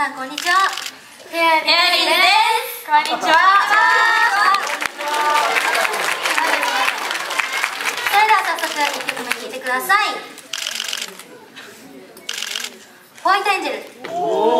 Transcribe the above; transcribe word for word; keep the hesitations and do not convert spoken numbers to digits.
さんこんにちは。フェアリーです。こんにちは。それでは早速一曲目聴いてください。ホワイトエンジェル。